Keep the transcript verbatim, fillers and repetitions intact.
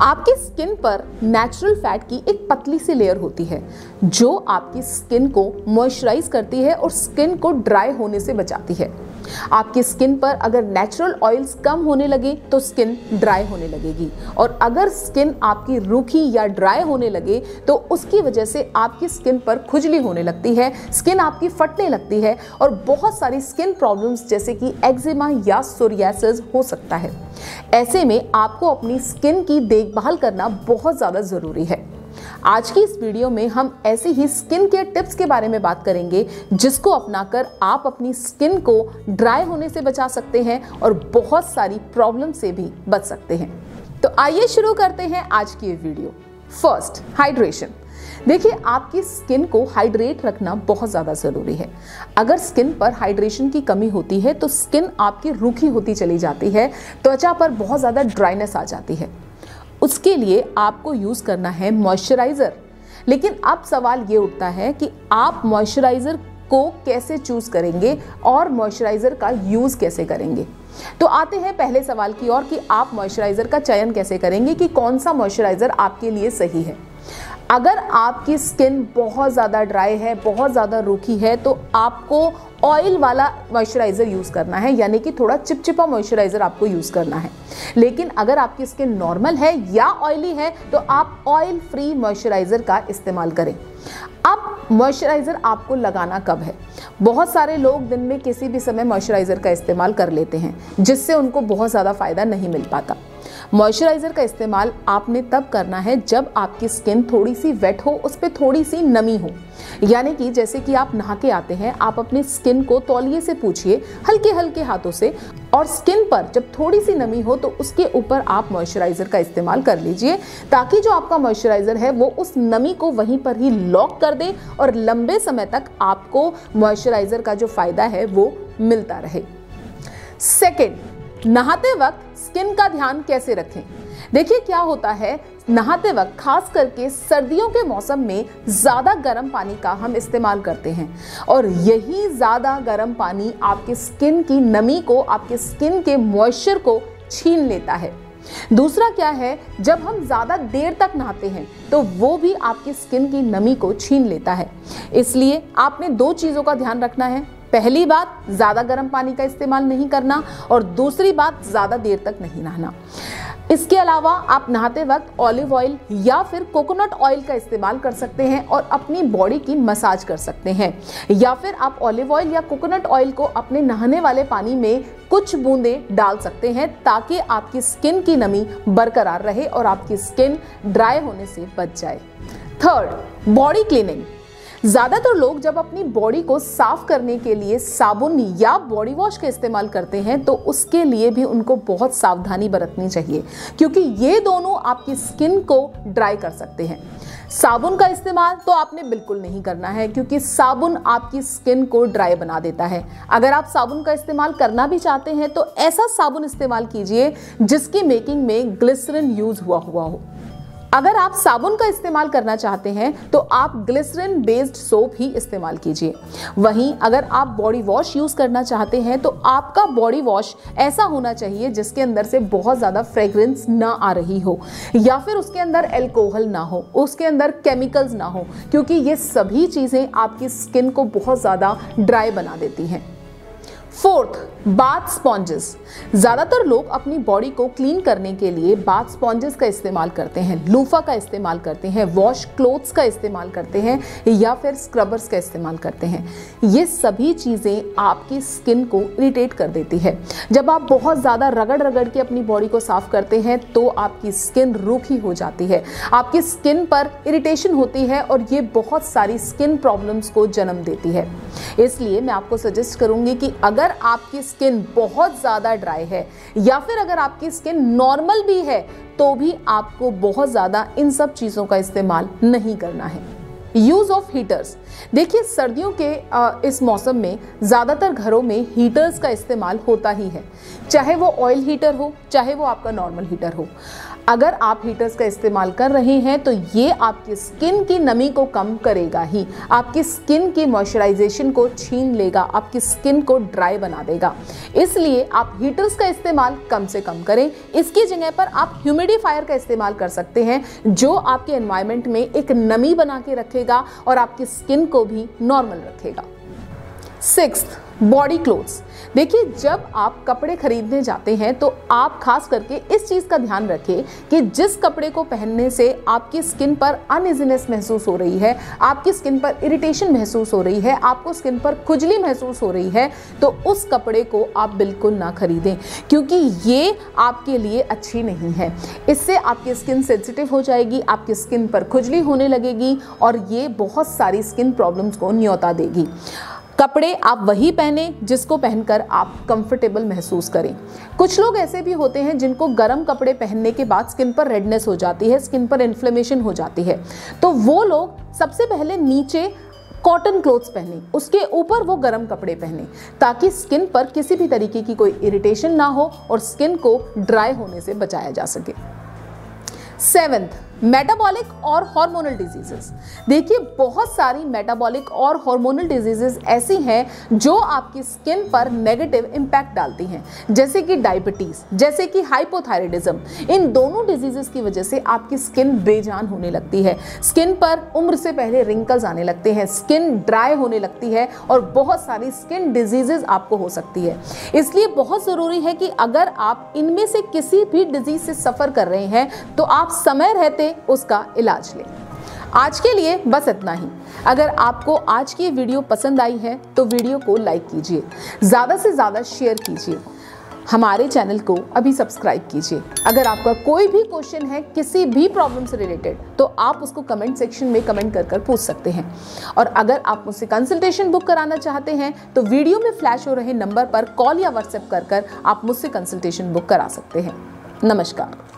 आपकी स्किन पर natural fat की एक पतली सी लेयर होती है जो आपकी स्किन को मॉइस्चराइज करती है और स्किन को ड्राई होने से बचाती है। आपकी स्किन पर अगर नेचुरल ऑयल्स कम होने लगे तो स्किन ड्राई होने लगेगी, और अगर स्किन आपकी रूखी या ड्राई होने लगे तो उसकी वजह से आपकी स्किन पर खुजली होने लगती है, स्किन आपकी फटने लगती है और बहुत सारी स्किन प्रॉब्लम्स जैसे कि एक्जिमा या सोरियासिस हो सकता है। ऐसे में आपको अपनी स्किन की देखभाल करना बहुत ज़्यादा ज़रूरी है। आज की इस वीडियो में हम ऐसे ही स्किन केयर टिप्स के बारे में बात करेंगे जिसको अपनाकर आप अपनी स्किन को ड्राई होने से बचा सकते हैं और बहुत सारी प्रॉब्लम से भी बच सकते हैं। तो आइए शुरू करते हैं आज की ये वीडियो। First, hydration. देखिए, आपकी स्किन को हाइड्रेट रखना बहुत ज़्यादा ज़रूरी है। अगर स्किन पर हाइड्रेशन की कमी होती है तो स्किन आपकी रूखी होती चली जाती है, त्वचा पर बहुत ज़्यादा ड्राइनेस आ जाती है। उसके लिए आपको यूज़ करना है मॉइस्चराइज़र। लेकिन अब सवाल ये उठता है कि आप मॉइस्चराइज़र को कैसे चूज़ करेंगे और मॉइस्चराइज़र का यूज़ कैसे करेंगे। तो आते हैं पहले सवाल की ओर कि आप मॉइस्चराइज़र का चयन कैसे करेंगे कि कौन सा मॉइस्चराइज़र आपके लिए सही है। अगर आपकी स्किन बहुत ज़्यादा ड्राई है, बहुत ज़्यादा रूखी है, तो आपको ऑयल वाला मॉइस्चराइज़र यूज़ करना है, यानी कि थोड़ा चिपचिपा मॉइस्चराइज़र आपको यूज़ करना है। लेकिन अगर आपकी स्किन नॉर्मल है या ऑयली है तो आप ऑयल फ्री मॉइस्चराइज़र का इस्तेमाल करें। अब मॉइस्चराइज़र आपको लगाना कब है। बहुत सारे लोग दिन में किसी भी समय मॉइस्चराइज़र का इस्तेमाल कर लेते हैं जिससे उनको बहुत ज़्यादा फ़ायदा नहीं मिल पाता। मॉइस्चराइज़र का इस्तेमाल आपने तब करना है जब आपकी स्किन थोड़ी सी वेट हो, उस पर थोड़ी सी नमी हो, यानी कि जैसे कि आप नहा के आते हैं, आप अपने स्किन को तौलिए से पूछिए हल्के हल्के हाथों से, और स्किन पर जब थोड़ी सी नमी हो तो उसके ऊपर आप मॉइस्चराइज़र का इस्तेमाल कर लीजिए, ताकि जो आपका मॉइस्चराइज़र है वो उस नमी को वहीं पर ही लॉक कर दे और लंबे समय तक आपको मॉइस्चराइज़र का जो फ़ायदा है वो मिलता रहे। सेकेंड, नहाते वक्त स्किन का ध्यान कैसे रखें। देखिए, क्या होता है, नहाते वक्त खास करके सर्दियों के मौसम में ज़्यादा गर्म पानी का हम इस्तेमाल करते हैं, और यही ज़्यादा गर्म पानी आपके स्किन की नमी को, आपके स्किन के मॉइस्चर को छीन लेता है। दूसरा क्या है, जब हम ज़्यादा देर तक नहाते हैं तो वो भी आपकी स्किन की नमी को छीन लेता है। इसलिए आपने दो चीज़ों का ध्यान रखना है। पहली बात, ज़्यादा गर्म पानी का इस्तेमाल नहीं करना, और दूसरी बात, ज़्यादा देर तक नहीं नहाना। इसके अलावा आप नहाते वक्त ऑलिव ऑयल या फिर कोकोनट ऑयल का इस्तेमाल कर सकते हैं और अपनी बॉडी की मसाज कर सकते हैं, या फिर आप ऑलिव ऑयल या कोकोनट ऑयल को अपने नहाने वाले पानी में कुछ बूंदें डाल सकते हैं ताकि आपकी स्किन की नमी बरकरार रहे और आपकी स्किन ड्राई होने से बच जाए। Third, body cleaning. ज़्यादातर लोग जब अपनी बॉडी को साफ़ करने के लिए साबुन या बॉडी वॉश का इस्तेमाल करते हैं तो उसके लिए भी उनको बहुत सावधानी बरतनी चाहिए, क्योंकि ये दोनों आपकी स्किन को ड्राई कर सकते हैं। साबुन का इस्तेमाल तो आपने बिल्कुल नहीं करना है, क्योंकि साबुन आपकी स्किन को ड्राई बना देता है। अगर आप साबुन का इस्तेमाल करना भी चाहते हैं तो ऐसा साबुन इस्तेमाल कीजिए जिसकी मेकिंग में ग्लिसरिन यूज़ हुआ हुआ हो। अगर आप साबुन का इस्तेमाल करना चाहते हैं तो आप ग्लिसरिन बेस्ड सोप ही इस्तेमाल कीजिए। वहीं अगर आप बॉडी वॉश यूज़ करना चाहते हैं तो आपका बॉडी वॉश ऐसा होना चाहिए जिसके अंदर से बहुत ज़्यादा फ्रेग्रेंस ना आ रही हो, या फिर उसके अंदर एल्कोहल ना हो, उसके अंदर केमिकल्स ना हो, क्योंकि ये सभी चीज़ें आपकी स्किन को बहुत ज़्यादा ड्राई बना देती हैं। Fourth, bath sponges. ज़्यादातर लोग अपनी बॉडी को क्लीन करने के लिए बाथ स्पॉन्जेस का इस्तेमाल करते हैं, लूफा का इस्तेमाल करते हैं, वॉश क्लोथ्स का इस्तेमाल करते हैं या फिर स्क्रबर्स का इस्तेमाल करते हैं। ये सभी चीज़ें आपकी स्किन को इरिटेट कर देती है। जब आप बहुत ज़्यादा रगड़ रगड़ के अपनी बॉडी को साफ करते हैं तो आपकी स्किन रूखी हो जाती है, आपकी स्किन पर इरिटेशन होती है और ये बहुत सारी स्किन प्रॉब्लम्स को जन्म देती है। इसलिए मैं आपको सजेस्ट करूँगी कि अगर अगर आपकी स्किन बहुत ज़्यादा ड्राई है या फिर अगर आपकी स्किन नॉर्मल भी है तो भी आपको बहुत ज़्यादा इन सब चीज़ों का इस्तेमाल नहीं करना है। Use of heaters. देखिए, सर्दियों के आ, इस मौसम में ज़्यादातर घरों में हीटर्स का इस्तेमाल होता ही है, चाहे वो ऑयल हीटर हो, चाहे वो आपका नॉर्मल हीटर हो। अगर आप हीटर्स का इस्तेमाल कर रहे हैं तो ये आपकी स्किन की नमी को कम करेगा ही, आपकी स्किन की मॉइस्चराइजेशन को छीन लेगा, आपकी स्किन को ड्राई बना देगा। इसलिए आप हीटर्स का इस्तेमाल कम से कम करें। इसकी जगह पर आप ह्यूमिडिफायर का इस्तेमाल कर सकते हैं जो आपके एनवायरनमेंट में एक नमी बना के रखेगा और आपकी स्किन को भी नॉर्मल रखेगा। Sixth, body clothes. देखिए, जब आप कपड़े खरीदने जाते हैं तो आप खास करके इस चीज़ का ध्यान रखें कि जिस कपड़े को पहनने से आपकी स्किन पर अनइजीनेस महसूस हो रही है, आपकी स्किन पर इरिटेशन महसूस हो रही है, आपको स्किन पर खुजली महसूस हो रही है, तो उस कपड़े को आप बिल्कुल ना खरीदें, क्योंकि ये आपके लिए अच्छी नहीं है। इससे आपकी स्किन सेंसिटिव हो जाएगी, आपकी स्किन पर खुजली होने लगेगी और ये बहुत सारी स्किन प्रॉब्लम्स को न्योता देगी। कपड़े आप वही पहने जिसको पहनकर आप कंफर्टेबल महसूस करें। कुछ लोग ऐसे भी होते हैं जिनको गर्म कपड़े पहनने के बाद स्किन पर रेडनेस हो जाती है, स्किन पर इन्फ्लेमेशन हो जाती है, तो वो लोग सबसे पहले नीचे कॉटन क्लोथ्स पहने, उसके ऊपर वो गर्म कपड़े पहने, ताकि स्किन पर किसी भी तरीके की कोई इरिटेशन ना हो और स्किन को ड्राई होने से बचाया जा सके। सेवेंथ, मेटाबॉलिक और हार्मोनल डिजीजेस। देखिए, बहुत सारी मेटाबॉलिक और हार्मोनल डिजीजेस ऐसी हैं जो आपकी स्किन पर नेगेटिव इम्पैक्ट डालती हैं, जैसे कि डायबिटीज़, जैसे कि हाइपोथायरॉयडिज्म। इन दोनों डिजीजेस की वजह से आपकी स्किन बेजान होने लगती है, स्किन पर उम्र से पहले रिंकल्स आने लगते हैं, स्किन ड्राई होने लगती है और बहुत सारी स्किन डिजीजेज आपको हो सकती है। इसलिए बहुत ज़रूरी है कि अगर आप इनमें से किसी भी डिजीज से सफ़र कर रहे हैं तो आप समय रहते उसका इलाज लें। आज के लिए बस इतना ही। अगर आपको आज की वीडियो पसंद आई है तो वीडियो को लाइक कीजिए, ज़्यादा से ज़्यादा शेयर कीजिए, हमारे चैनल को अभी सब्सक्राइब कीजिए। अगर आपका कोई भी क्वेश्चन है किसी भी प्रॉब्लम से रिलेटेड तो आप उसको कमेंट सेक्शन में कमेंट कर कर पूछ सकते हैं। और अगर आप मुझसे कंसल्टेशन बुक कराना चाहते हैं तो वीडियो में फ्लैश हो रहे नंबर पर कॉल या व्हाट्सएप कर कर आप मुझसे कंसल्टेशन बुक करा सकते हैं। नमस्कार।